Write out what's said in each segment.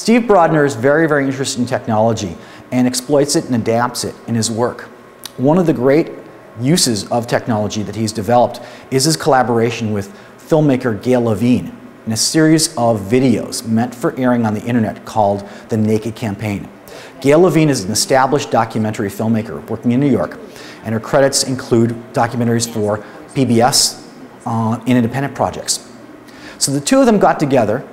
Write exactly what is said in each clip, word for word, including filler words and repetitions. Steve Brodner is very, very interested in technology and exploits it and adapts it in his work. One of the great uses of technology that he's developed is his collaboration with filmmaker Gail Levine in a series of videos meant for airing on the internet called The Naked Campaign. Gail Levine is an established documentary filmmaker working in New York, and her credits include documentaries for P B S uh, and independent projects. So the two of them got together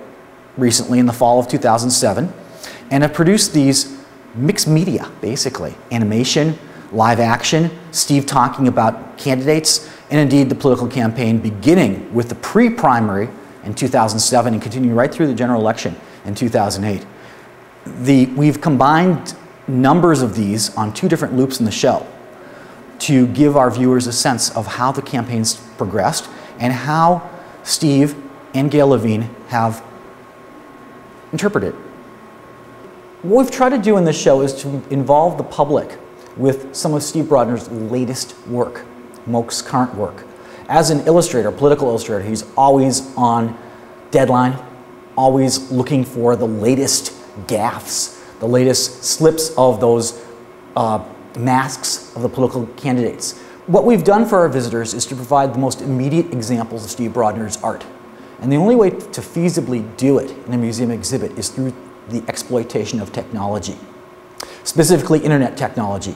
recently in the fall of two thousand seven and have produced these mixed media, basically, animation, live action, Steve talking about candidates, and indeed the political campaign beginning with the pre-primary in two thousand seven and continuing right through the general election in two thousand eight. The, we've combined numbers of these on two different loops in the show to give our viewers a sense of how the campaign's progressed and how Steve and Gail Levine have interpreted. What we've tried to do in this show is to involve the public with some of Steve Brodner's latest work, Moke's current work. As an illustrator, political illustrator, he's always on deadline, always looking for the latest gaffes, the latest slips of those uh, masks of the political candidates. What we've done for our visitors is to provide the most immediate examples of Steve Brodner's art. And the only way to feasibly do it in a museum exhibit is through the exploitation of technology, specifically internet technology.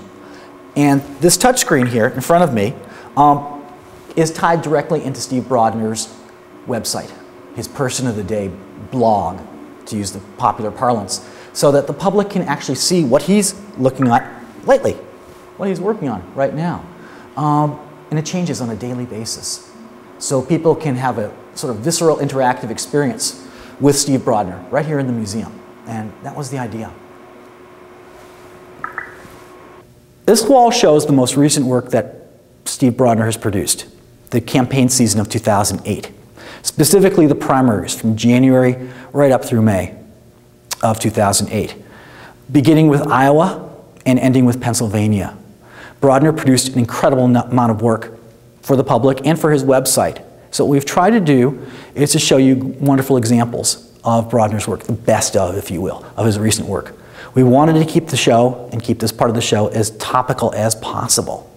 And this touchscreen here in front of me um, is tied directly into Steve Brodner's website, his Person of the Day blog, to use the popular parlance, so that the public can actually see what he's looking at lately, what he's working on right now. Um, and it changes on a daily basis. So people can have a sort of visceral interactive experience with Steve Brodner right here in the museum. And that was the idea. This wall shows the most recent work that Steve Brodner has produced, the campaign season of two thousand eight. Specifically the primaries from January right up through May of two thousand eight, beginning with Iowa and ending with Pennsylvania. Brodner produced an incredible amount of work for the public and for his website. So what we've tried to do is to show you wonderful examples of Brodner's work, the best of, if you will, of his recent work. We wanted to keep the show and keep this part of the show as topical as possible.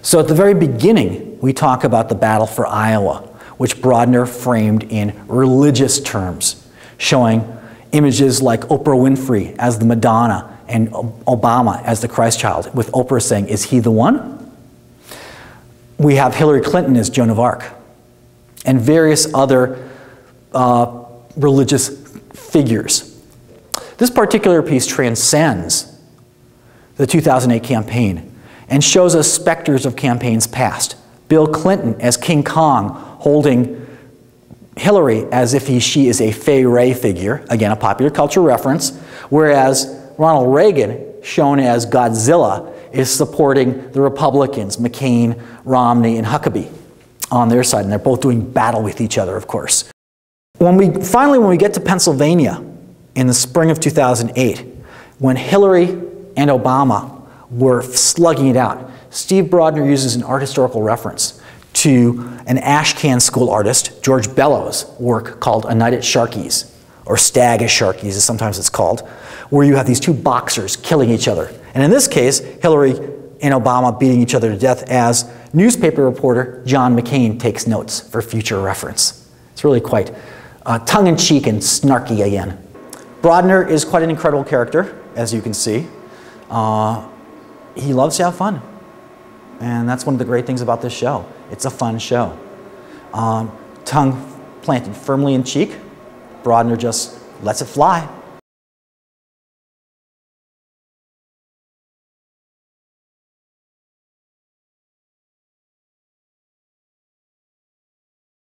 So at the very beginning, we talk about the battle for Iowa, which Brodner framed in religious terms, showing images like Oprah Winfrey as the Madonna and Obama as the Christ child, with Oprah saying, "Is he the one?" We have Hillary Clinton as Joan of Arc and various other uh, religious figures. This particular piece transcends the two thousand eight campaign and shows us specters of campaigns past. Bill Clinton as King Kong, holding Hillary as if he, she is a Fay Wray figure, again a popular culture reference, whereas Ronald Reagan, shown as Godzilla, is supporting the Republicans, McCain, Romney, and Huckabee on their side, and they're both doing battle with each other, of course. When we, finally, when we get to Pennsylvania in the spring of two thousand eight, when Hillary and Obama were slugging it out, Steve Brodner uses an art historical reference to an Ashcan school artist, George Bellows' work called A Night at Sharkey's, or Stag at Sharkey's as sometimes it's called, where you have these two boxers killing each other. And in this case, Hillary and Obama beating each other to death as newspaper reporter John McCain takes notes for future reference. It's really quite uh, tongue-in-cheek and snarky again. Brodner is quite an incredible character, as you can see. Uh, he loves to have fun. And that's one of the great things about this show. It's a fun show. Um, tongue planted firmly in cheek, Brodner just lets it fly.